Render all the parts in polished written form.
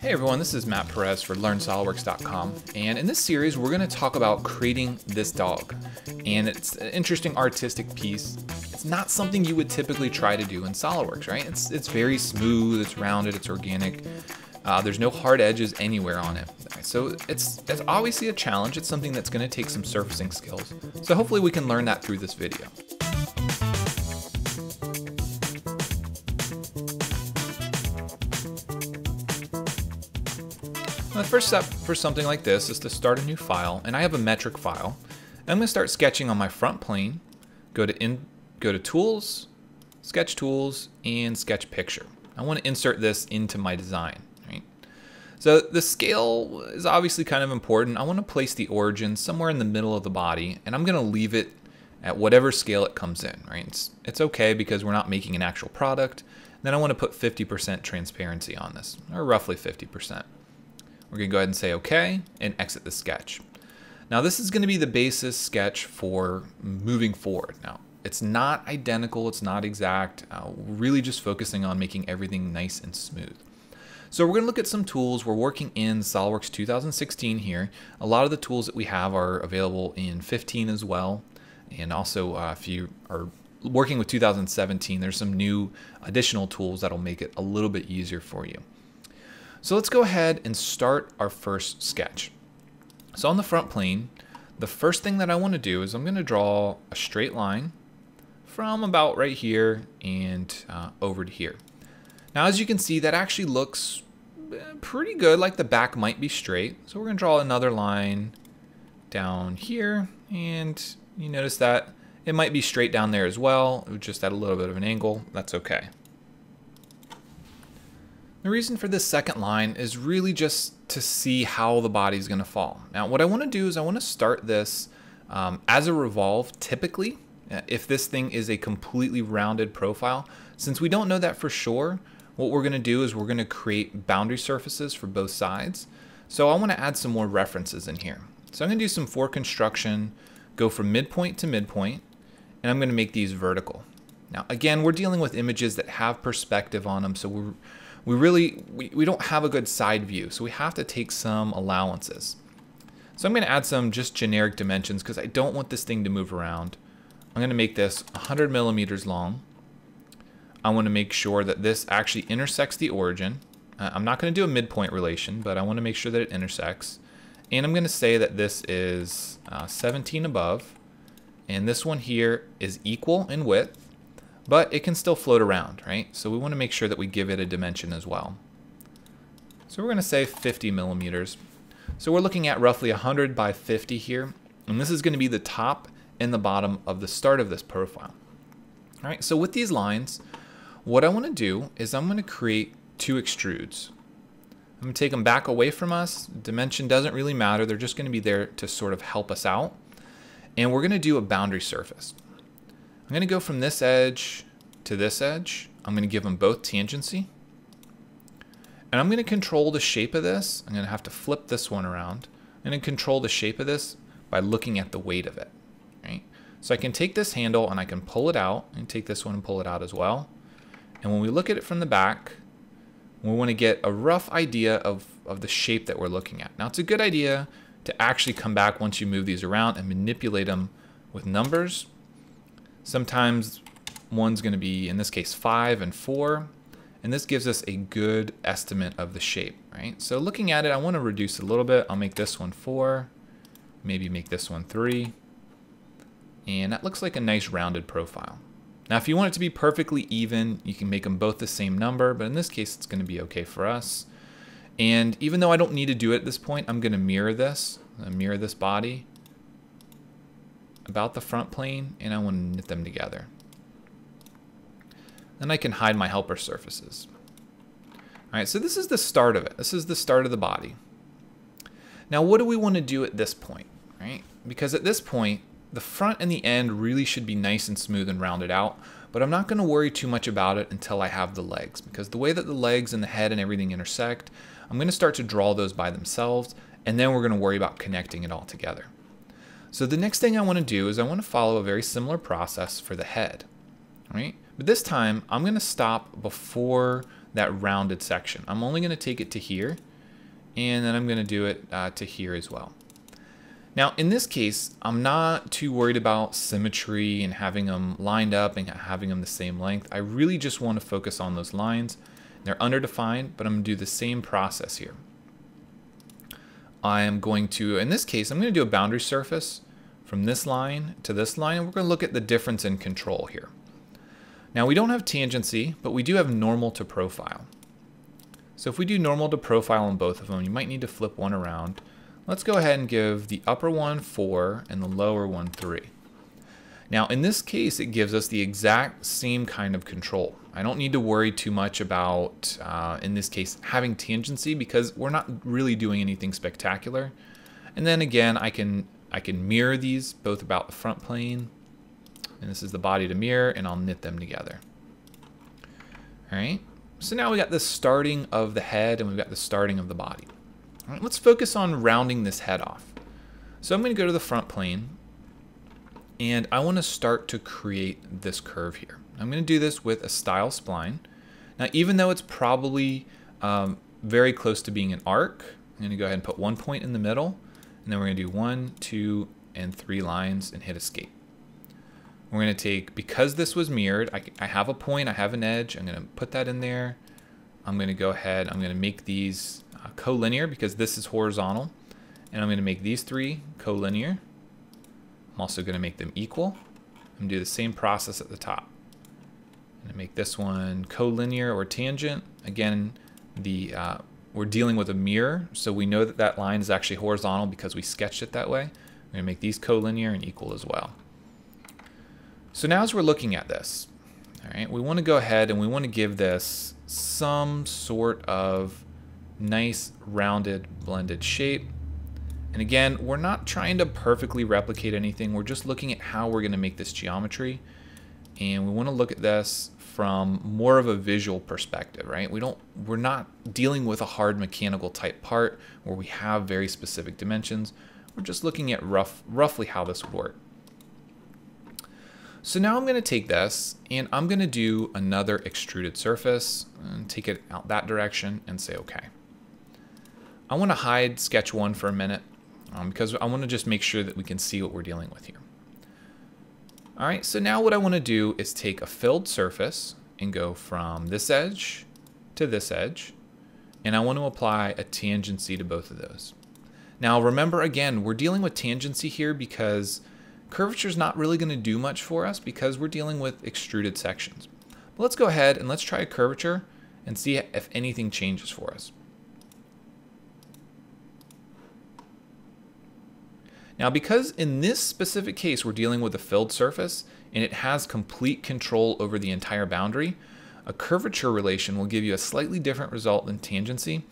Hey everyone, this is Matt Perez for LearnSolidWorks.com, and in this series we're going to talk about creating this dog. And it's an interesting artistic piece. It's not something you would typically try to do in SolidWorks, right? It's very smooth, it's rounded, it's organic. There's no hard edges anywhere on it. So it's obviously a challenge. It's something that's going to take some surfacing skills. So hopefully we can learn that through this video. The first step for something like this is to start a new file, and I have a metric file. I'm going to start sketching on my front plane. Go to Tools, Sketch Tools, and Sketch Picture. I want to insert this into my design. Right? So the scale is obviously kind of important. I want to place the origin somewhere in the middle of the body, and I'm going to leave it at whatever scale it comes in. Right? It's okay because we're not making an actual product. And then I want to put 50% transparency on this, or roughly 50%. We're going to go ahead and say OK and exit the sketch. Now this is going to be the basis sketch for moving forward. Now it's not identical, it's not exact, we're really just focusing on making everything nice and smooth. So we're going to look at some tools. We're working in SOLIDWORks 2016 here. A lot of the tools that we have are available in 15 as well. And also if you are working with 2017, there's some new additional tools that'll make it a little bit easier for you. So let's go ahead and start our first sketch. So on the front plane, the first thing that I want to do is I'm going to draw a straight line from about right here and over to here. Now, as you can see, that actually looks pretty good, like the back might be straight. So we're going to draw another line down here. And you notice that it might be straight down there as well, just at a little bit of an angle. That's okay. The reason for this second line is really just to see how the body's going to fall. Now, what I want to do is I want to start this as a revolve, typically, if this thing is a completely rounded profile. Since we don't know that for sure, what we're going to do is we're going to create boundary surfaces for both sides. So I want to add some more references in here. So I'm going to do some for construction, go from midpoint to midpoint, and I'm going to make these vertical. Now, again, we're dealing with images that have perspective on them, so we don't have a good side view, so we have to take some allowances. So I'm going to add some just generic dimensions because I don't want this thing to move around. I'm going to make this 100 millimeters long. I want to make sure that this actually intersects the origin. I'm not going to do a midpoint relation, but I want to make sure that it intersects. And I'm going to say that this is 17 above, and this one here is equal in width, but it can still float around, right? So we want to make sure that we give it a dimension as well. So we're going to say 50 millimeters. So we're looking at roughly 100 by 50 here. And this is going to be the top and the bottom of the start of this profile. All right, so with these lines, what I want to do is I'm going to create two extrudes. I'm going to take them back away from us. Dimension doesn't really matter. They're just going to be there to sort of help us out. And we're going to do a boundary surface. I'm going to go from this edge to this edge. I'm going to give them both tangency. And I'm going to control the shape of this. I'm going to have to flip this one around. I'm going to control the shape of this by looking at the weight of it. Right? So I can take this handle and I can pull it out, and take this one and pull it out as well. And when we look at it from the back, we want to get a rough idea of the shape that we're looking at. Now, it's a good idea to actually come back once you move these around and manipulate them with numbers. Sometimes one's going to be, in this case, 5 and 4, and this gives us a good estimate of the shape, right? So looking at it, I want to reduce it a little bit. I'll make this one 4, maybe make this one 3, and that looks like a nice rounded profile. Now, if you want it to be perfectly even, you can make them both the same number, but in this case, it's going to be okay for us. And even though I don't need to do it at this point, I'm going to mirror this. I'm going to mirror this body about the front plane, and I want to knit them together. Then I can hide my helper surfaces. All right, so this is the start of it. This is the start of the body. Now, what do we want to do at this point, right? Because at this point, the front and the end really should be nice and smooth and rounded out, but I'm not going to worry too much about it until I have the legs, because the way that the legs and the head and everything intersect, I'm going to start to draw those by themselves, and then we're going to worry about connecting it all together. So the next thing I want to do is I want to follow a very similar process for the head, right? But this time I'm going to stop before that rounded section. I'm only going to take it to here, and then I'm going to do it to here as well. Now in this case, I'm not too worried about symmetry and having them lined up and having them the same length. I really just want to focus on those lines. They're underdefined, but I'm going to do the same process here. I am going to, in this case, I'm going to do a boundary surface from this line to this line, and we're going to look at the difference in control here. Now we don't have tangency, but we do have normal to profile. So if we do normal to profile on both of them, you might need to flip one around. Let's go ahead and give the upper one 4 and the lower one 3. Now in this case, it gives us the exact same kind of control. I don't need to worry too much about, in this case, having tangency, because we're not really doing anything spectacular. And then again, I can mirror these both about the front plane. And this is the body to mirror, and I'll knit them together. All right, so now we got the starting of the head and we've got the starting of the body. All right, let's focus on rounding this head off. So I'm gonna go to the front plane, and I wanna start to create this curve here. I'm gonna do this with a style spline. Now, even though it's probably very close to being an arc, I'm gonna go ahead and put one point in the middle, and then we're gonna do 1, 2, and 3 lines and hit escape. We're going to take, because this was mirrored, I have a point, I have an edge, I'm going to put that in there. I'm going to go ahead, I'm going to make these collinear, because this is horizontal. And I'm going to make these 3 collinear. I'm also going to make them equal. I'm going to do the same process at the top. I'm going to make this one collinear or tangent. Again, we're dealing with a mirror, so we know that that line is actually horizontal because we sketched it that way. I'm going to make these collinear and equal as well. So now as we're looking at this, all right, we want to go ahead and we want to give this some sort of nice rounded blended shape. And again, we're not trying to perfectly replicate anything. We're just looking at how we're going to make this geometry. And we want to look at this from more of a visual perspective, right? We're not dealing with a hard mechanical type part where we have very specific dimensions. We're just looking at roughly how this would work. So now I'm going to take this and I'm going to do another extruded surface and take it out that direction and say, okay. I want to hide sketch 1 for a minute because I want to just make sure that we can see what we're dealing with here. All right, so now what I want to do is take a filled surface and go from this edge to this edge. And I want to apply a tangency to both of those. Now remember, again, we're dealing with tangency here because curvature is not really going to do much for us because we're dealing with extruded sections. But let's go ahead and let's try a curvature and see if anything changes for us. Now, because in this specific case, we're dealing with a filled surface and it has complete control over the entire boundary, a curvature relation will give you a slightly different result than tangency,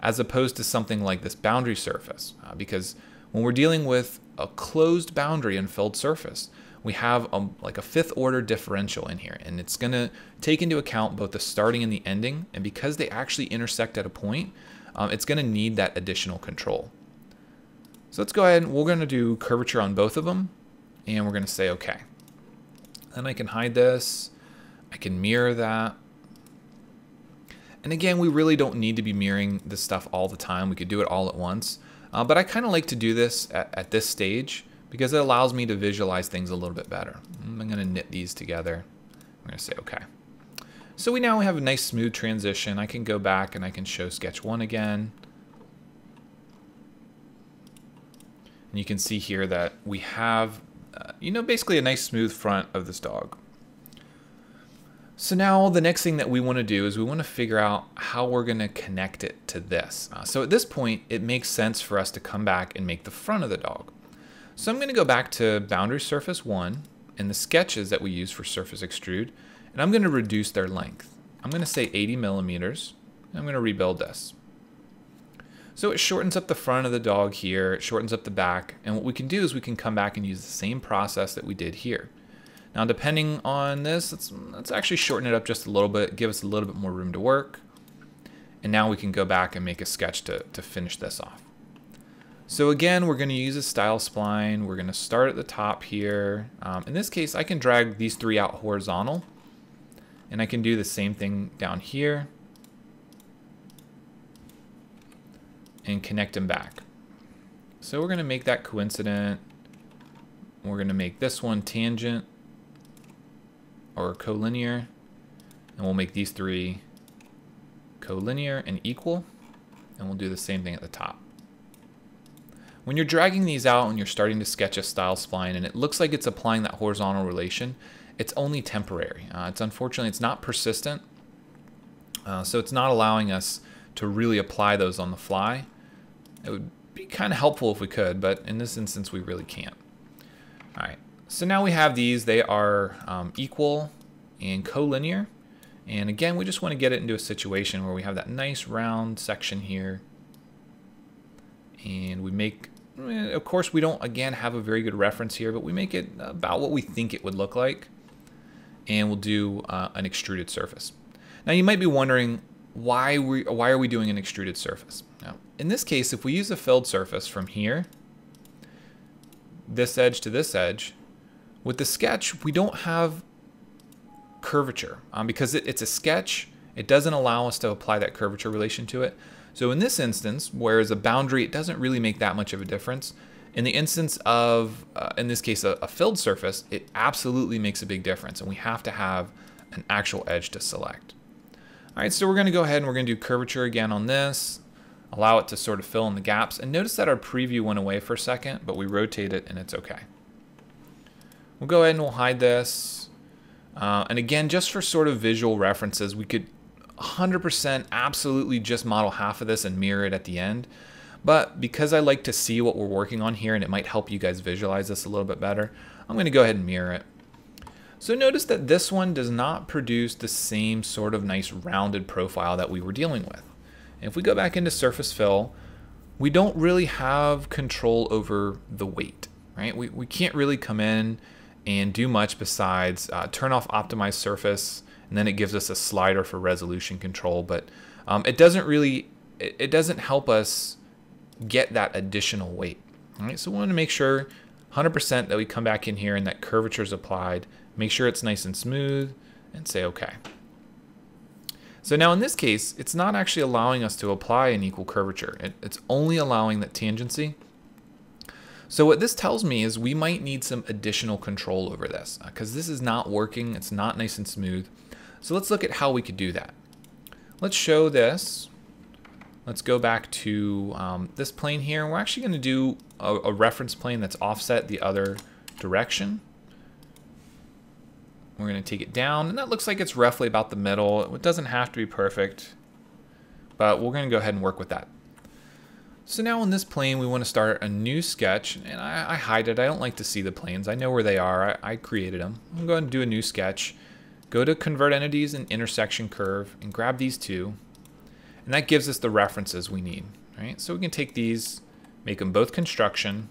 as opposed to something like this boundary surface, because when we're dealing with a closed boundary and filled surface, we have like a 5th order differential in here, and it's going to take into account both the starting and the ending, and because they actually intersect at a point, it's going to need that additional control. So let's go ahead and we're going to do curvature on both of them, and we're going to say okay. Then I can hide this, I can mirror that. And again, we really don't need to be mirroring this stuff all the time. We could do it all at once. But I kind of like to do this at this stage because it allows me to visualize things a little bit better. I'm going to knit these together. I'm going to say okay. So we now have a nice smooth transition. I can go back and I can show sketch 1 again. And you can see here that we have, basically a nice smooth front of this dog. So now the next thing that we want to do is we want to figure out how we're going to connect it to this. So at this point, it makes sense for us to come back and make the front of the dog. So I'm going to go back to boundary surface 1 and the sketches that we use for surface extrude, and I'm going to reduce their length. I'm going to say 80 millimeters, and I'm going to rebuild this. So it shortens up the front of the dog here, it shortens up the back, and what we can do is we can come back and use the same process that we did here. Now, depending on this, let's actually shorten it up just a little bit, give us a little bit more room to work. And now we can go back and make a sketch to finish this off. So again, we're going to use a style spline. We're going to start at the top here. In this case, I can drag these 3 out horizontal. And I can do the same thing down here and connect them back. So we're gonna make that coincident. We're gonna make this one tangent or collinear, and we'll make these three collinear and equal, and we'll do the same thing at the top. When you're dragging these out and you're starting to sketch a style spline and it looks like it's applying that horizontal relation, it's only temporary. Unfortunately, it's not persistent, so it's not allowing us to really apply those on the fly. It would be kind of helpful if we could, but in this instance, we really can't. All right, so now we have these. They are equal and collinear. And again, we just want to get it into a situation where we have that nice round section here. And we make, of course, we don't, again, have a very good reference here, but we make it about what we think it would look like. And we'll do an extruded surface. Now, you might be wondering, why are we doing an extruded surface? Now, in this case, if we use a filled surface from here, this edge to this edge, with the sketch, we don't have curvature because it's a sketch. It doesn't allow us to apply that curvature relation to it. So in this instance, whereas a boundary, it doesn't really make that much of a difference. In the instance of, in this case, a filled surface, it absolutely makes a big difference, and we have to have an actual edge to select. All right, so we're gonna go ahead and we're gonna do curvature again on this, allow it to sort of fill in the gaps, and notice that our preview went away for a second, but we rotate it and it's okay. We'll go ahead and we'll hide this. And again, just for sort of visual references, we could 100% absolutely just model half of this and mirror it at the end. But because I like to see what we're working on here and it might help you guys visualize this a little bit better, I'm gonna go ahead and mirror it. So notice that this one does not produce the same sort of nice rounded profile that we were dealing with. And if we go back into surface fill, we don't really have control over the weight, right? We can't really come in and do much besides turn off optimize surface, and then it gives us a slider for resolution control, but it doesn't help us get that additional weight. All right, so we want to make sure 100% that we come back in here and that curvature is applied. Make sure it's nice and smooth and say okay. So now in this case, it's not actually allowing us to apply an equal curvature. It's only allowing that tangency. So what this tells me is we might need some additional control over this because this is not working. It's not nice and smooth. So let's look at how we could do that. Let's show this. Let's go back to this plane here. We're actually going to do a reference plane that's offset the other direction. We're going to take it down, and that looks like it's roughly about the middle. It doesn't have to be perfect, but we're going to go ahead and work with that. So now in this plane, we want to start a new sketch, and I hide it. I don't like to see the planes. I know where they are. I created them. I'm going to do a new sketch. Go to Convert Entities and Intersection Curve, and grab these two, and that gives us the references we need. Right? So we can take these, make them both construction,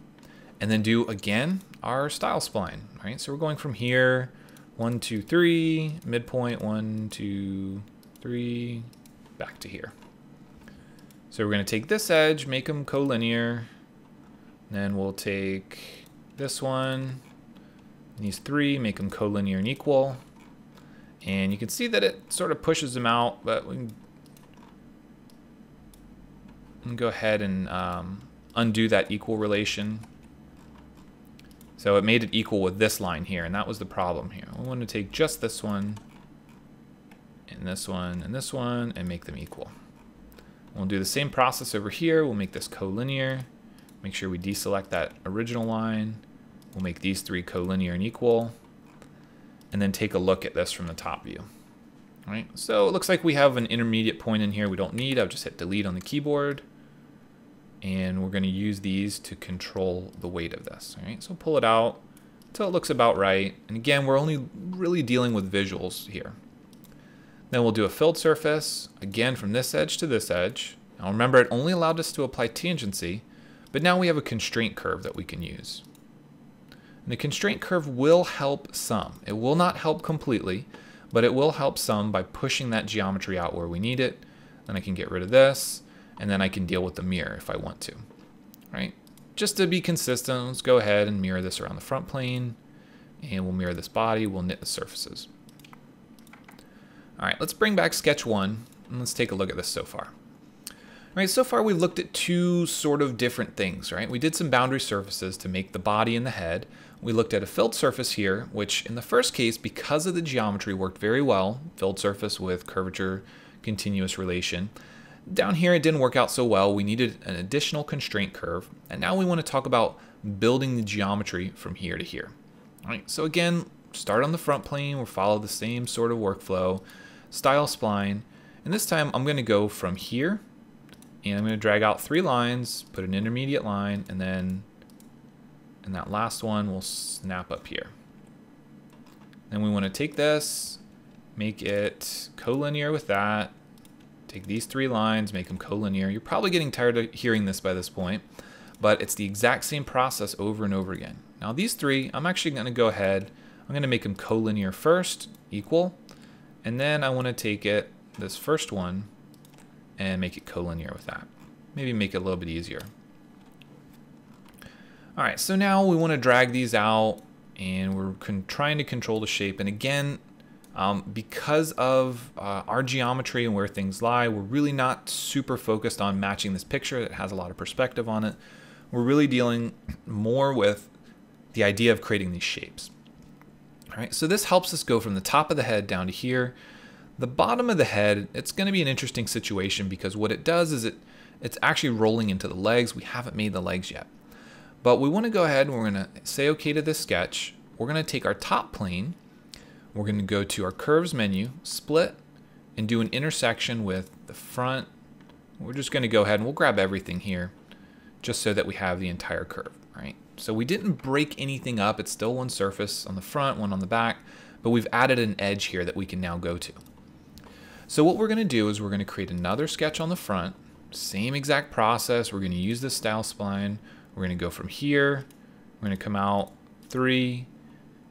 and then do, again, our style spline. Right? So we're going from here, 1, 2, 3, midpoint, 1, 2, 3, back to here. So we're going to take this edge, make them collinear, then we'll take this one, these three, make them collinear and equal, and you can see that it sort of pushes them out, but we can go ahead and undo that equal relation. So it made it equal with this line here, and that was the problem here. We want to take just this one, and this one, and this one, and make them equal. We'll do the same process over here. We'll make this collinear. Make sure we deselect that original line. We'll make these three collinear and equal. And then take a look at this from the top view. All right, so it looks like we have an intermediate point in here we don't need. I'll just hit delete on the keyboard. And we're going to use these to control the weight of this. All right, so pull it out until it looks about right. And again, we're only really dealing with visuals here. Then we'll do a filled surface, again from this edge to this edge. Now remember, it only allowed us to apply tangency, but now we have a constraint curve that we can use. And the constraint curve will help some. It will not help completely, but it will help some by pushing that geometry out where we need it. Then I can get rid of this, and then I can deal with the mirror if I want to. Right? Just to be consistent, let's go ahead and mirror this around the front plane, and we'll mirror this body, we'll knit the surfaces. All right, let's bring back sketch one and let's take a look at this so far. All right, so far we've looked at two sort of different things, right? We did some boundary surfaces to make the body and the head. We looked at a filled surface here, which in the first case, because of the geometry, worked very well. Filled surface with curvature, continuous relation. Down here, it didn't work out so well. We needed an additional constraint curve. And now we want to talk about building the geometry from here to here. All right, so again, start on the front plane. We'll follow the same sort of workflow, style spline. And this time I'm going to go from here. And I'm going to drag out three lines, put an intermediate line, and then in that last one, we'll snap up here. Then we want to take this, make it collinear with that. Take these three lines, make them collinear. You're probably getting tired of hearing this by this point, but it's the exact same process over and over again. Now these three, I'm actually going to go ahead. I'm going to make them collinear first, equal, and then I want to take it, this first one, and make it collinear with that. Maybe make it a little bit easier. All right, so now we want to drag these out and we're trying to control the shape. And again, because of our geometry and where things lie, we're really not super focused on matching this picture that has a lot of perspective on it. We're really dealing more with the idea of creating these shapes. All right, so this helps us go from the top of the head down to here. The bottom of the head, it's going to be an interesting situation because what it does is it's actually rolling into the legs. We haven't made the legs yet. But we want to go ahead and we're going to say okay to this sketch. We're going to take our top plane. We're going to go to our curves menu, split, and do an intersection with the front. We're just going to go ahead and we'll grab everything here just so that we have the entire curve, right? So we didn't break anything up. It's still one surface on the front, one on the back, but we've added an edge here that we can now go to. So what we're going to do is we're going to create another sketch on the front, same exact process. We're going to use this style spline. We're going to go from here. We're going to come out three.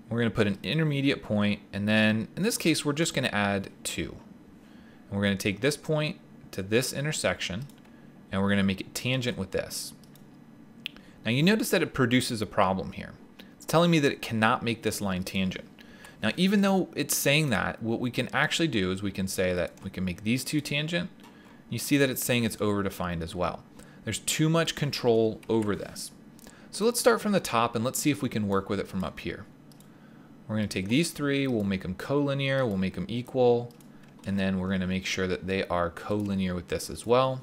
We're going to put an intermediate point. And then in this case, we're just going to add two. And we're going to take this point to this intersection and we're going to make it tangent with this. Now you notice that it produces a problem here. It's telling me that it cannot make this line tangent. Now, even though it's saying that, what we can actually do is we can say that we can make these two tangent. You see that it's saying it's overdefined as well. There's too much control over this. So let's start from the top and let's see if we can work with it from up here. We're going to take these three, we'll make them collinear, we'll make them equal, and then we're going to make sure that they are collinear with this as well.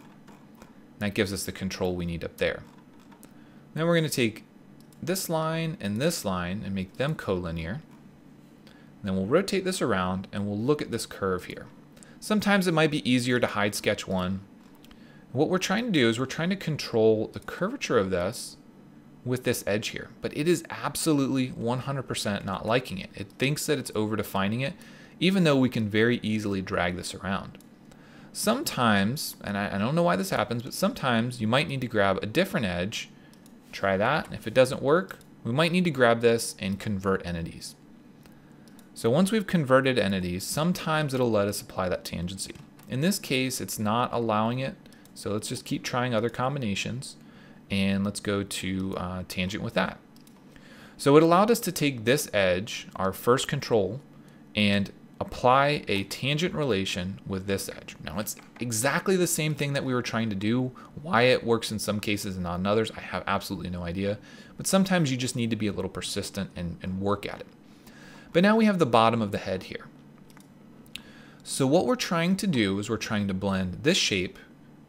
And that gives us the control we need up there. Then we're going to take this line and make them collinear. Then we'll rotate this around and we'll look at this curve here. Sometimes it might be easier to hide sketch one. What we're trying to do is we're trying to control the curvature of this with this edge here, but it is absolutely 100% not liking it. It thinks that it's overdefining it, even though we can very easily drag this around. Sometimes, and I don't know why this happens, but sometimes you might need to grab a different edge, try that. And if it doesn't work, we might need to grab this and convert entities. So once we've converted entities, sometimes it'll let us apply that tangency. In this case, it's not allowing it. So let's just keep trying other combinations and let's go to tangent with that. So it allowed us to take this edge, our first control, and apply a tangent relation with this edge. Now it's exactly the same thing that we were trying to do. Why it works in some cases and not in others, I have absolutely no idea. But sometimes you just need to be a little persistent and work at it. But now we have the bottom of the head here. So what we're trying to do is we're trying to blend this shape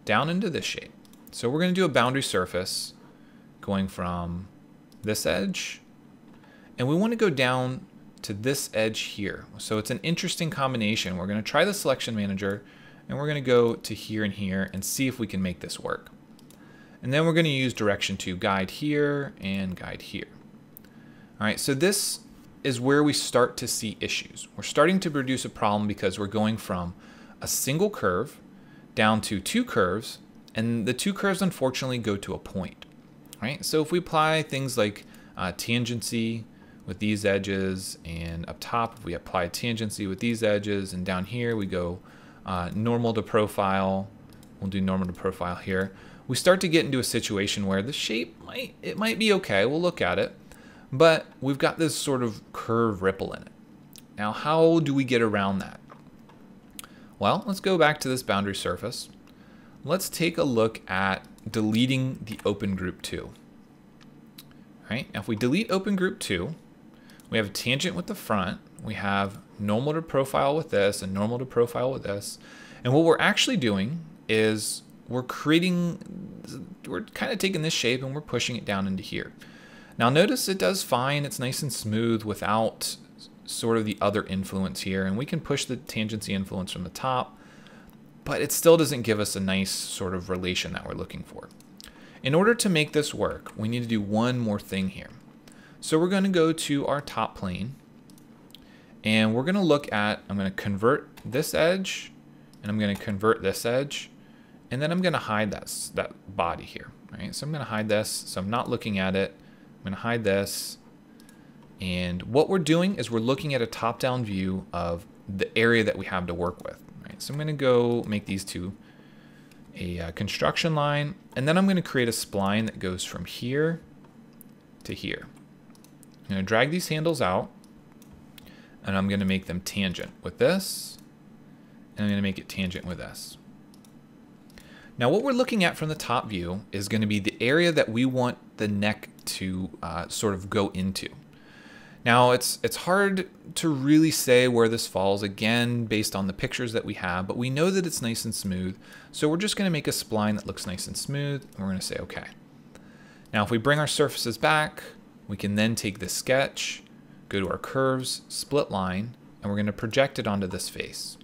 down into this shape. So we're going to do a boundary surface going from this edge. And we want to go down to this edge here. So it's an interesting combination. We're going to try the selection manager and we're going to go to here and see if we can make this work. And then we're going to use direction to guide here and guide here. All right, so this is where we start to see issues. We're starting to produce a problem because we're going from a single curve down to two curves, and the two curves unfortunately go to a point, right? So if we apply things like tangency with these edges, and up top, if we apply tangency with these edges, and down here we go normal to profile, we'll do normal to profile here. We start to get into a situation where the shape might be okay, we'll look at it, but we've got this sort of curve ripple in it. Now, how do we get around that? Well, let's go back to this boundary surface. Let's take a look at deleting the open group 2. Right? Now if we delete open group 2, we have a tangent with the front, we have normal to profile with this and normal to profile with this. And what we're actually doing is we're kind of taking this shape and we're pushing it down into here. Now notice it does fine, it's nice and smooth without sort of the other influence here, and we can push the tangency influence from the top, but it still doesn't give us a nice sort of relation that we're looking for. In order to make this work, we need to do one more thing here. So we're going to go to our top plane and we're going to look at, I'm going to convert this edge and I'm going to convert this edge, and then I'm going to hide that body here, right? So I'm going to hide this. So I'm not looking at it. I'm going to hide this. And what we're doing is we're looking at a top-down view of the area that we have to work with, right? So I'm going to go make these two a construction line, and then I'm going to create a spline that goes from here to here. I'm going to drag these handles out and I'm going to make them tangent with this, and I'm going to make it tangent with this. Now what we're looking at from the top view is going to be the area that we want the neck to sort of go into. Now it's hard to really say where this falls, again, based on the pictures that we have, but we know that it's nice and smooth. So we're just going to make a spline that looks nice and smooth, and we're going to say okay. Now if we bring our surfaces back, we can then take this sketch, go to our curves, split line, and we're going to project it onto this face.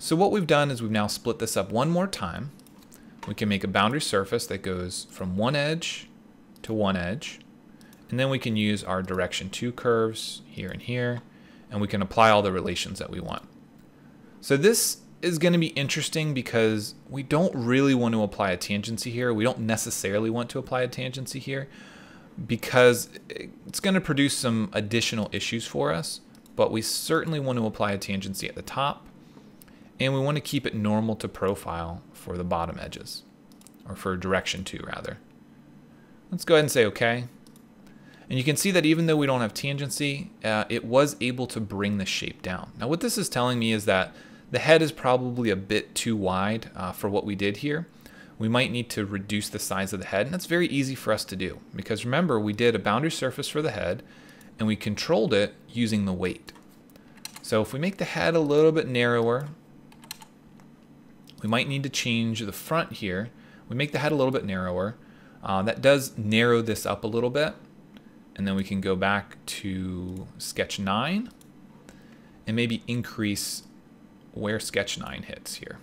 So what we've done is we've now split this up one more time. We can make a boundary surface that goes from one edge to one edge. And then we can use our direction 2 curves here and here, and we can apply all the relations that we want. So this is going to be interesting because we don't really want to apply a tangency here. We don't necessarily want to apply a tangency here because it's going to produce some additional issues for us, but we certainly want to apply a tangency at the top, and we want to keep it normal to profile for the bottom edges, or for direction 2 rather. Let's go ahead and say okay. And you can see that even though we don't have tangency, it was able to bring the shape down. Now what this is telling me is that the head is probably a bit too wide for what we did here. We might need to reduce the size of the head, and that's very easy for us to do because remember, we did a boundary surface for the head and we controlled it using the weight. So if we make the head a little bit narrower, we might need to change the front here. We make the head a little bit narrower. That does narrow this up a little bit. And then we can go back to sketch 9 and maybe increase where sketch 9 hits here.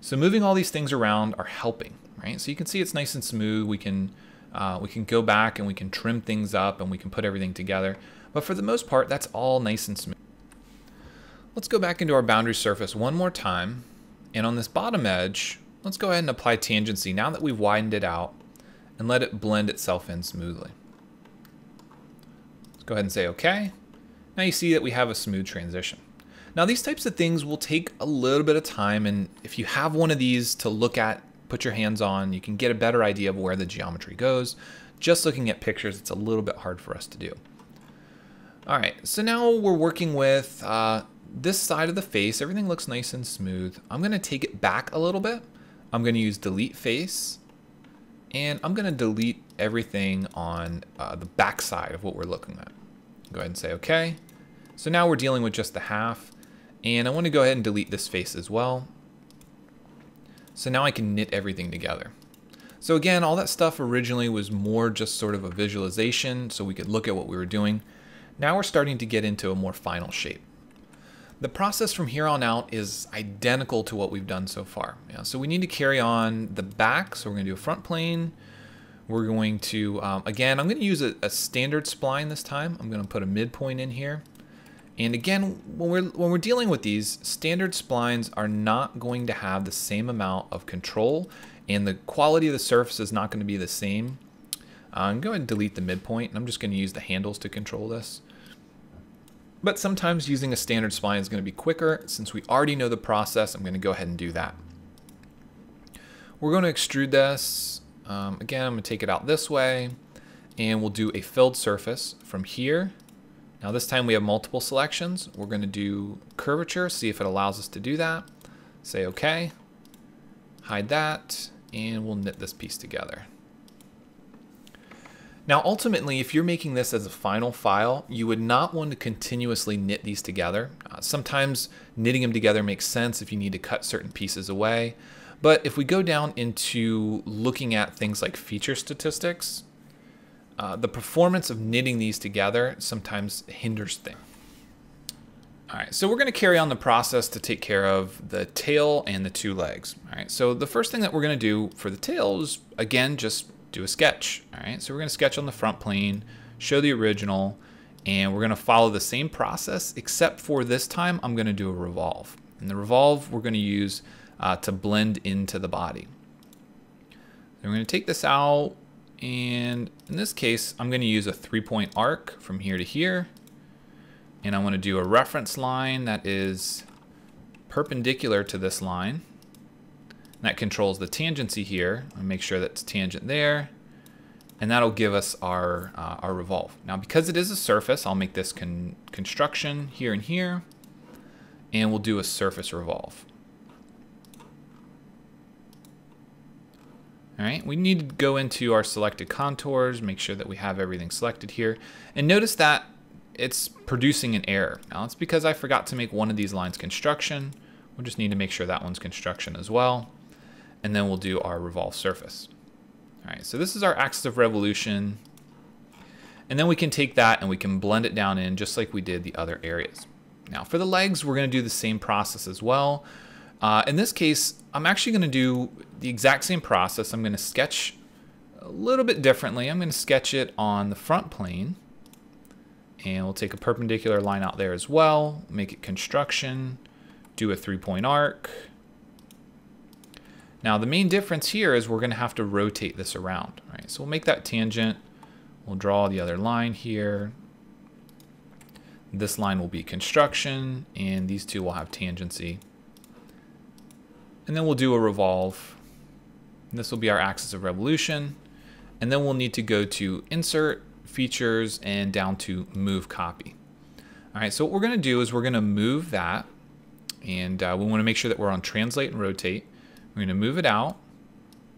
So moving all these things around are helping, right? So you can see it's nice and smooth. We can go back and we can trim things up and we can put everything together. But for the most part, that's all nice and smooth. Let's go back into our boundary surface one more time. And on this bottom edge, let's go ahead and apply tangency now that we've widened it out, and let it blend itself in smoothly. Let's go ahead and say okay. Now you see that we have a smooth transition. Now these types of things will take a little bit of time, and if you have one of these to look at, put your hands on, you can get a better idea of where the geometry goes. Just looking at pictures, it's a little bit hard for us to do. All right, so now we're working with this side of the face. Everything looks nice and smooth. I'm gonna take it back a little bit. I'm gonna use delete face, and I'm going to delete everything on the back side of what we're looking at. Go ahead and say okay. So now we're dealing with just the half, and I want to go ahead and delete this face as well. So now I can knit everything together. So again, all that stuff originally was more just sort of a visualization so we could look at what we were doing. Now we're starting to get into a more final shape. The process from here on out is identical to what we've done so far. Yeah, so we need to carry on the back. So we're going to do a front plane. We're going to, again, I'm going to use a standard spline this time. I'm going to put a midpoint in here. And again, when we're dealing with these, standard splines are not going to have the same amount of control, and the quality of the surface is not going to be the same. I'm going to delete the midpoint, and I'm just going to use the handles to control this. But sometimes using a standard spline is going to be quicker. Since we already know the process, I'm going to go ahead and do that. We're going to extrude this. Again, I'm going to take it out this way, and we'll do a filled surface from here Now this time we have multiple selections. We're going to do curvature, see if it allows us to do that. Say OK, hide that, and we'll knit this piece together. Now ultimately, if you're making this as a final file, you would not want to continuously knit these together. Sometimes knitting them together makes sense if you need to cut certain pieces away. But if we go down into looking at things like feature statistics, the performance of knitting these together sometimes hinders things. All right, so we're gonna carry on the process to take care of the tail and the two legs. All right, so the first thing that we're gonna do for the tail is, again, just do a sketch. All right, so we're gonna sketch on the front plane, show the original, and we're gonna follow the same process, except for this time, I'm gonna do a revolve. And the revolve we're gonna use to blend into the body. So we're gonna take this out, and in this case, I'm gonna use a 3-point arc from here to here. And I want to do a reference line that is perpendicular to this line. And that controls the tangency here. I'll make sure that's tangent there. And that'll give us our revolve. Now, because it is a surface, I'll make this construction here and here. And we'll do a surface revolve. All right, we need to go into our selected contours, make sure that we have everything selected here. And notice that it's producing an error. Now it's because I forgot to make one of these lines construction. We'll just need to make sure that one's construction as well. And then we'll do our revolve surface. All right, so this is our axis of revolution. And then we can take that and we can blend it down in just like we did the other areas. Now for the legs, we're gonna do the same process as well. In this case, I'm actually gonna do the exact same process. I'm gonna sketch a little bit differently. I'm gonna sketch it on the front plane. And we'll take a perpendicular line out there as well, make it construction, do a 3-point arc. Now the main difference here is we're gonna have to rotate this around, right? So we'll make that tangent, we'll draw the other line here. This line will be construction, and these two will have tangency. And then we'll do a revolve. And this will be our axis of revolution. And then we'll need to go to Insert, Features, and down to Move Copy. All right, so what we're gonna do is we're gonna move that, and we wanna make sure that we're on Translate and Rotate. We're gonna move it out,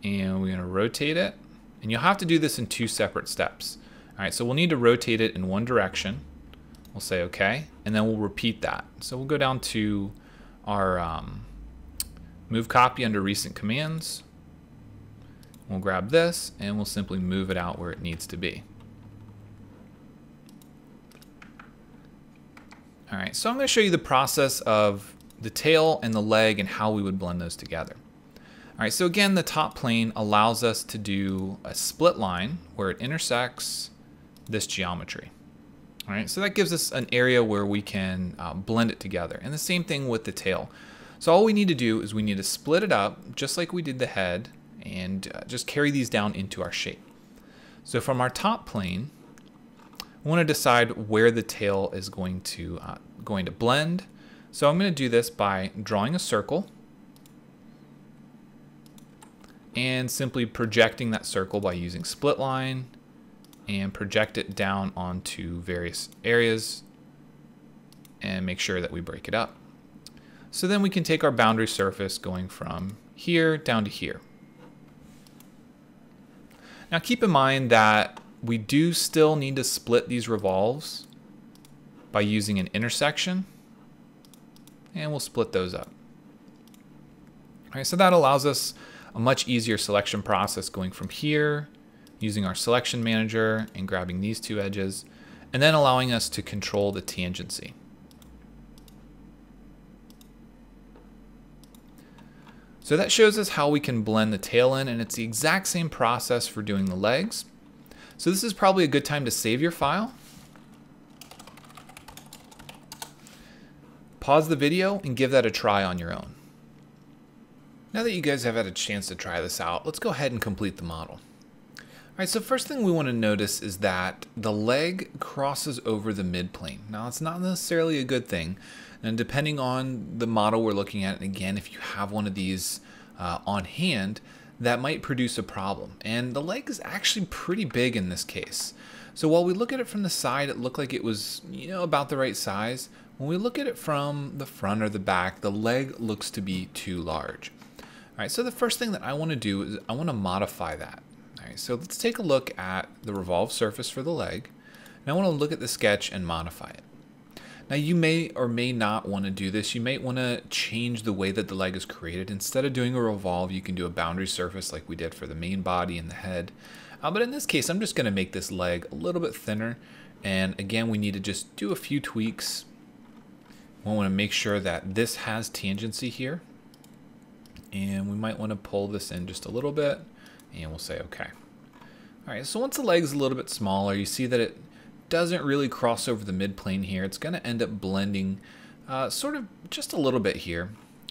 and we're gonna rotate it, and you'll have to do this in 2 separate steps. All right, so we'll need to rotate it in one direction. We'll say okay, and then we'll repeat that. So we'll go down to our Move Copy under Recent Commands. We'll grab this, and we'll simply move it out where it needs to be. All right, so I'm going to show you the process of the tail and the leg and how we would blend those together. All right, so again, the top plane allows us to do a split line where it intersects this geometry. All right, so that gives us an area where we can blend it together. And the same thing with the tail. So all we need to do is we need to split it up just like we did the head and just carry these down into our shape. So from our top plane, I want to decide where the tail is going to blend. So I'm going to do this by drawing a circle and simply projecting that circle by using split line and project it down onto various areas and make sure that we break it up. So then we can take our boundary surface going from here down to here. Now keep in mind that we do still need to split these revolves by using an intersection, and we'll split those up. All right, so that allows us a much easier selection process going from here, using our selection manager and grabbing these two edges, and then allowing us to control the tangency. So that shows us how we can blend the tail in, and it's the exact same process for doing the legs. So this is probably a good time to save your file. Pause the video and give that a try on your own. Now that you guys have had a chance to try this out, let's go ahead and complete the model. All right, so first thing we want to notice is that the leg crosses over the midplane. Now it's not necessarily a good thing, and depending on the model we're looking at, and again, if you have one of these on hand, that might produce a problem. And the leg is actually pretty big in this case. So while we look at it from the side, it looked like it was, you know, about the right size. When we look at it from the front or the back, the leg looks to be too large. All right, so the first thing that I want to do is I want to modify that. All right, so let's take a look at the revolved surface for the leg. And I want to look at the sketch and modify it. Now you may or may not want to do this. You might want to change the way that the leg is created. Instead of doing a revolve, you can do a boundary surface like we did for the main body and the head. But in this case, I'm just going to make this leg a little bit thinner. And again, we need to just do a few tweaks. We'll want to make sure that this has tangency here. And we might want to pull this in just a little bit. And we'll say OK. All right, so once the leg's a little bit smaller, you see that it doesn't really cross over the midplane here. It's going to end up blending sort of just a little bit here.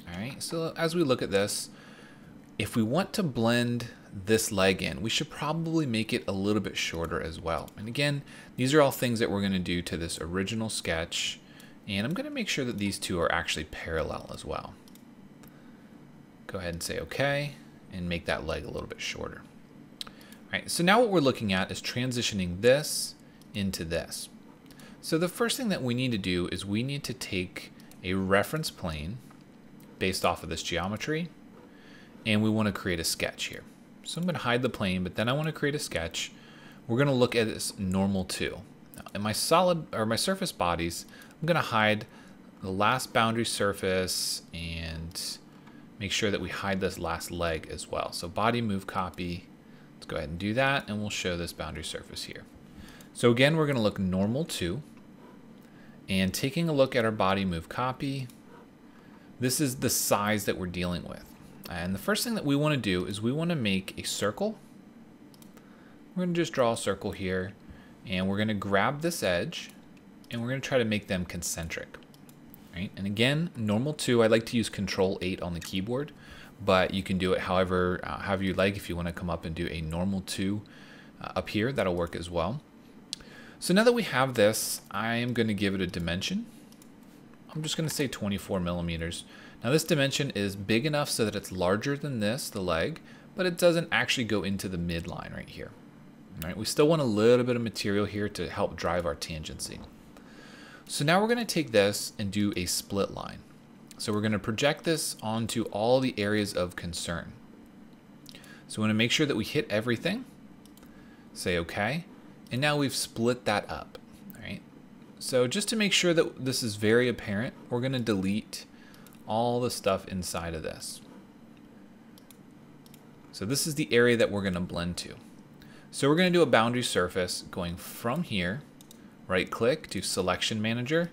All right, so as we look at this, if we want to blend this leg in, we should probably make it a little bit shorter as well. And again, these are all things that we're going to do to this original sketch. And I'm going to make sure that these two are actually parallel as well. Go ahead and say OK and make that leg a little bit shorter. All right, so now what we're looking at is transitioning this into this. So the first thing that we need to do is we need to take a reference plane based off of this geometry, and we want to create a sketch here. So I'm going to hide the plane, but then I want to create a sketch. We're going to look at this normal too. Now, in my solid or my surface bodies, I'm going to hide the last boundary surface and make sure that we hide this last leg as well. So body move copy. Let's go ahead and do that, and we'll show this boundary surface here. So again, we're going to look normal too, and taking a look at our body move copy, this is the size that we're dealing with. And the first thing that we want to do is we want to make a circle. We're going to just draw a circle here, and we're going to grab this edge, and we're going to try to make them concentric. Right? And again, normal too, I like to use Control-8 on the keyboard, but you can do it however you like. If you want to come up and do a normal too up here, that'll work as well. So now that we have this, I'm going to give it a dimension. I'm just going to say 24 millimeters. Now this dimension is big enough so that it's larger than this, the leg, but it doesn't actually go into the midline right here. All right, we still want a little bit of material here to help drive our tangency. So now we're going to take this and do a split line. So we're going to project this onto all the areas of concern. So we want to make sure that we hit everything. Say OK. And now we've split that up, all right? So just to make sure that this is very apparent, we're going to delete all the stuff inside of this. So this is the area that we're going to blend to. So we're going to do a boundary surface going from here, right click to Selection Manager.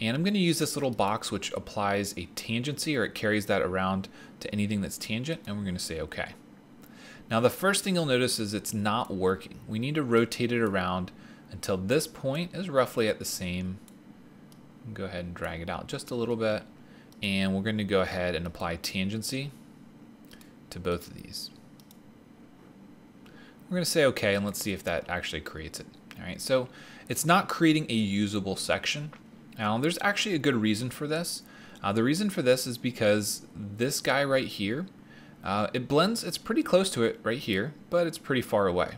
And I'm going to use this little box which applies a tangency, or it carries that around to anything that's tangent, and we're going to say OK. Now the first thing you'll notice is it's not working. We need to rotate it around until this point is roughly at the same. Go ahead and drag it out just a little bit. And we're going to go ahead and apply tangency to both of these. We're going to say OK, and let's see if that actually creates it. All right, so it's not creating a usable section. Now there's actually a good reason for this. The reason for this is because this guy right here, it blends, it's pretty close to it right here, but it's pretty far away.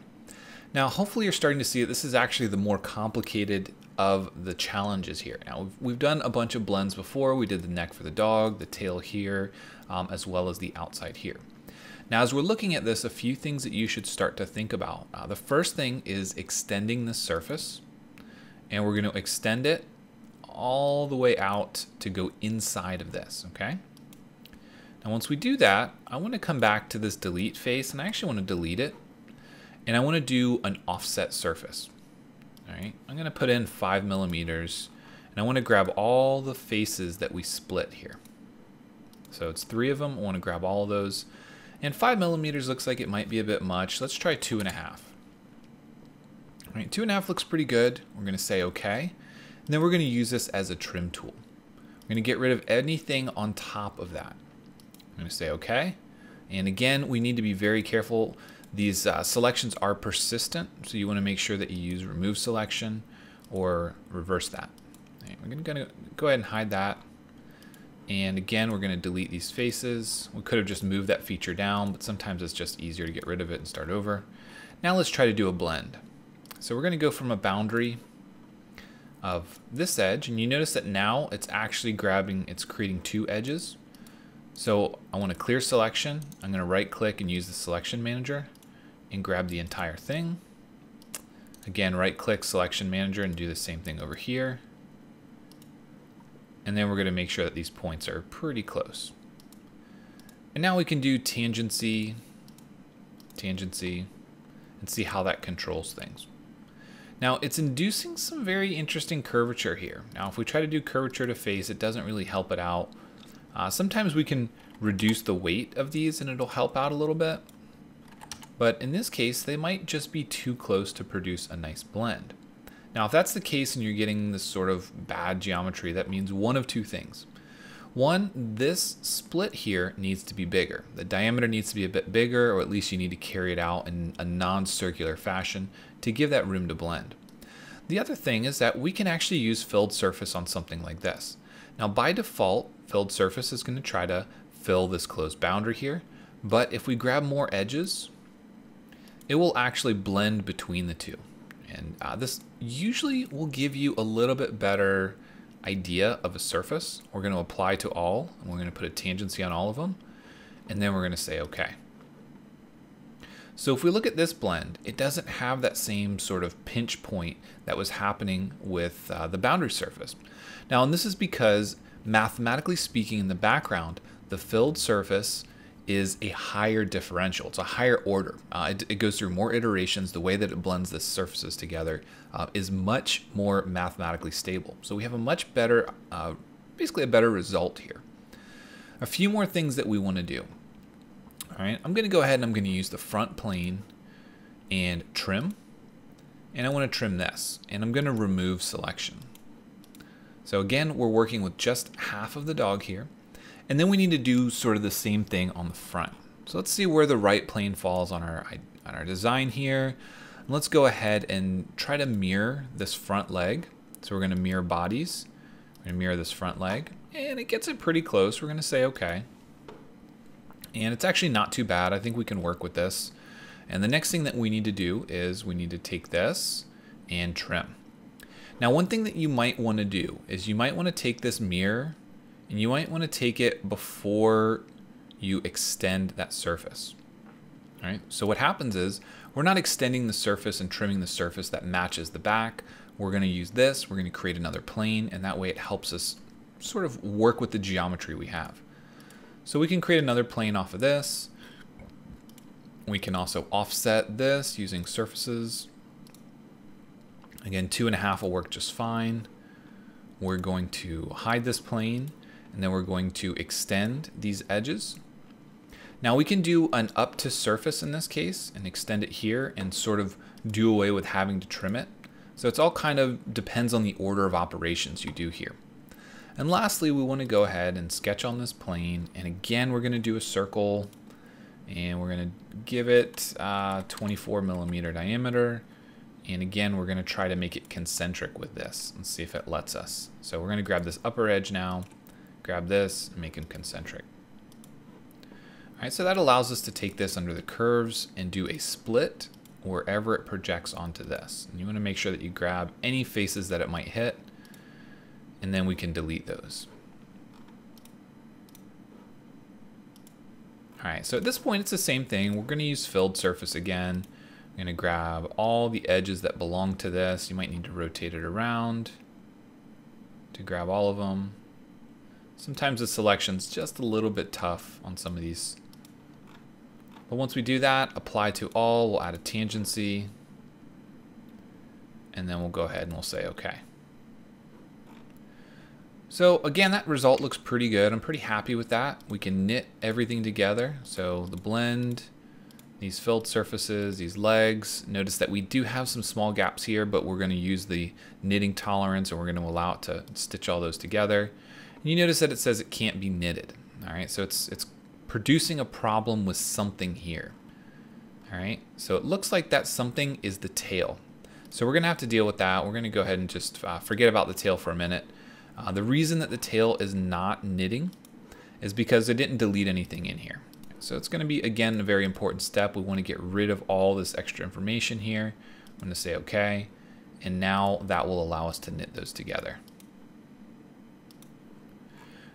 Now, hopefully you're starting to see that this is actually the more complicated of the challenges here. Now, we've done a bunch of blends before. We did the neck for the dog, the tail here, as well as the outside here. Now, as we're looking at this, a few things that you should start to think about. The first thing is extending the surface, and we're going to extend it all the way out to go inside of this, okay? Now once we do that, I want to come back to this delete face, and I actually want to delete it. And I want to do an offset surface. All right, I'm going to put in 5 millimeters, and I want to grab all the faces that we split here. So it's 3 of them. I want to grab all of those. And 5 millimeters looks like it might be a bit much. Let's try 2.5. All right, 2.5 looks pretty good. We're going to say OK. And then we're going to use this as a trim tool. We're going to get rid of anything on top of that. I'm going to say OK. And again, we need to be very careful. These selections are persistent, so you want to make sure that you use remove selection or reverse that. Right, we're going to go ahead and hide that. And again, we're going to delete these faces. We could have just moved that feature down, but sometimes it's just easier to get rid of it and start over. Now let's try to do a blend. So we're going to go from a boundary of this edge, and you notice that now it's actually grabbing, it's creating two edges. So I want to clear selection. I'm going to right click and use the selection manager and grab the entire thing. Again, right click selection manager and do the same thing over here. And then we're going to make sure that these points are pretty close. And now we can do tangency, and see how that controls things. Now it's inducing some very interesting curvature here. Now if we try to do curvature to face, it doesn't really help it out. Sometimes we can reduce the weight of these and it'll help out a little bit. But in this case, they might just be too close to produce a nice blend. Now, if that's the case and you're getting this sort of bad geometry, that means one of two things. One, this split here needs to be bigger. The diameter needs to be a bit bigger, or at least you need to carry it out in a non-circular fashion to give that room to blend. The other thing is that we can actually use filled surface on something like this. Now, by default, filled surface is going to try to fill this closed boundary here. But if we grab more edges, it will actually blend between the two. And this usually will give you a little bit better idea of a surface. We're going to apply to all, and we're going to put a tangency on all of them. And then we're going to say, okay. So if we look at this blend, it doesn't have that same sort of pinch point that was happening with the boundary surface. Now, and this is because mathematically speaking, in the background, the filled surface is a higher differential. It's a higher order. It goes through more iterations. The way that it blends the surfaces together is much more mathematically stable. So we have a much better, basically a better result here. A few more things that we want to do. All right, I'm going to go ahead and I'm going to use the front plane and trim. And I want to trim this. And I'm going to remove selection. So again, we're working with just half of the dog here. And then we need to do sort of the same thing on the front. So let's see where the right plane falls on our design here. And let's go ahead and try to mirror this front leg. So we're going to mirror bodies. We're going to mirror this front leg. And it gets it pretty close. We're going to say OK. And it's actually not too bad. I think we can work with this. And the next thing that we need to do is we need to take this and trim. Now, one thing that you might want to do is you might want to take this mirror and you might want to take it before you extend that surface. All right. So what happens is we're not extending the surface and trimming the surface that matches the back. We're going to use this. We're going to create another plane. And that way it helps us sort of work with the geometry we have. So we can create another plane off of this. We can also offset this using surfaces. Again, 2.5 will work just fine. We're going to hide this plane, and then we're going to extend these edges. Now we can do an up to surface in this case and extend it here and sort of do away with having to trim it. So it's all kind of depends on the order of operations you do here. And lastly, we want to go ahead and sketch on this plane. And again, we're going to do a circle, and we're going to give it 24mm diameter. And again, we're going to try to make it concentric with this and see if it lets us. So we're going to grab this upper edge now, grab this, and make them concentric. All right, so that allows us to take this under the curves and do a split wherever it projects onto this. And you want to make sure that you grab any faces that it might hit, and then we can delete those. All right, so at this point, it's the same thing. We're going to use filled surface again. I'm going to grab all the edges that belong to this. You might need to rotate it around to grab all of them. Sometimes the selection's just a little bit tough on some of these. But once we do that, apply to all, we'll add a tangency, and then we'll go ahead and we'll say OK. So again, that result looks pretty good. I'm pretty happy with that. We can knit everything together. So the blend, these filled surfaces, these legs. Notice that we do have some small gaps here, but we're going to use the knitting tolerance and we're going to allow it to stitch all those together. And you notice that it says it can't be knitted. All right, so it's producing a problem with something here. All right, so it looks like that something is the tail. So we're going to have to deal with that. We're going to go ahead and just forget about the tail for a minute. The reason that the tail is not knitting is because it didn't delete anything in here. So it's going to be, again, a very important step. We want to get rid of all this extra information here. I'm going to say OK. And now that will allow us to knit those together.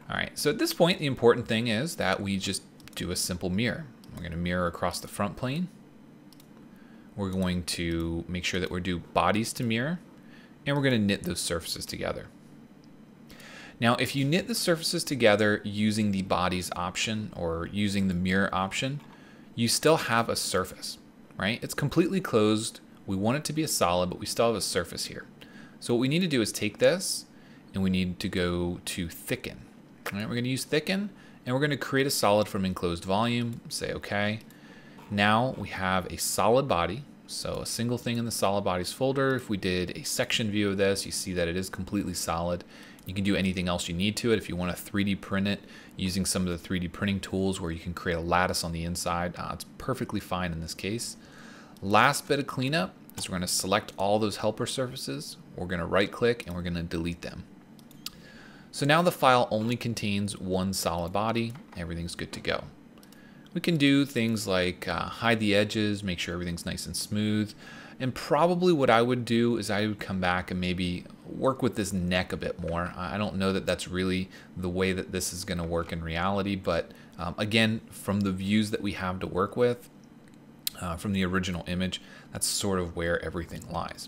All right, so at this point, the important thing is that we just do a simple mirror. We're going to mirror across the front plane. We're going to make sure that we do bodies to mirror, and we're going to knit those surfaces together. Now, if you knit the surfaces together using the bodies option or using the mirror option, you still have a surface, right? It's completely closed. We want it to be a solid, but we still have a surface here. So what we need to do is take this, and we need to go to thicken. All right, we're going to use thicken, and we're going to create a solid from enclosed volume. Say OK. Now we have a solid body, so a single thing in the solid bodies folder. If we did a section view of this, you see that it is completely solid. You can do anything else you need to it. If you want to 3D print it using some of the 3D printing tools where you can create a lattice on the inside, it's perfectly fine in this case. Last bit of cleanup is we're going to select all those helper surfaces. We're going to right click and we're going to delete them. So now the file only contains one solid body. Everything's good to go. We can do things like hide the edges, make sure everything's nice and smooth. And probably what I would do is I would come back and maybe work with this neck a bit more. I don't know that that's really the way that this is going to work in reality. But again, from the views that we have to work with, from the original image, that's sort of where everything lies.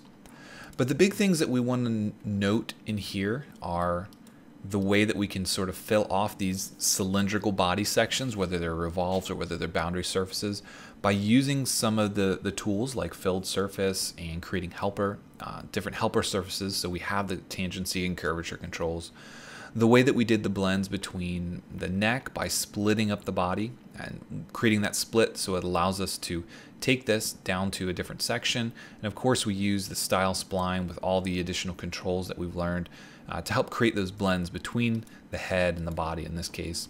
But the big things that we want to note in here are the way that we can sort of fill off these cylindrical body sections, whether they're revolves or whether they're boundary surfaces, by using some of the tools like filled surface and creating helper, different helper surfaces, so we have the tangency and curvature controls. The way that we did the blends between the neck by splitting up the body and creating that split, so it allows us to take this down to a different section. And of course, we use the style spline with all the additional controls that we've learned to help create those blends between the head and the body in this case.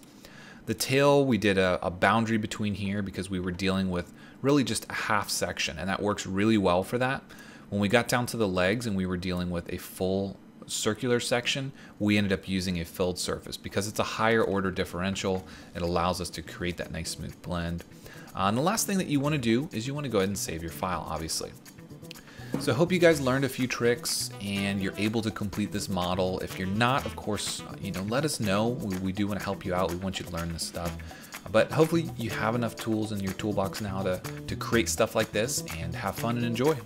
The tail, we did a boundary between here because we were dealing with really just a half section, and that works really well for that. When we got down to the legs and we were dealing with a full circular section, we ended up using a filled surface because it's a higher order differential. It allows us to create that nice smooth blend. And the last thing that you want to do is you want to go ahead and save your file, obviously. So I hope you guys learned a few tricks and you're able to complete this model. If you're not, of course, you know, let us know. We do want to help you out. We want you to learn this stuff. But hopefully you have enough tools in your toolbox now to create stuff like this and have fun and enjoy.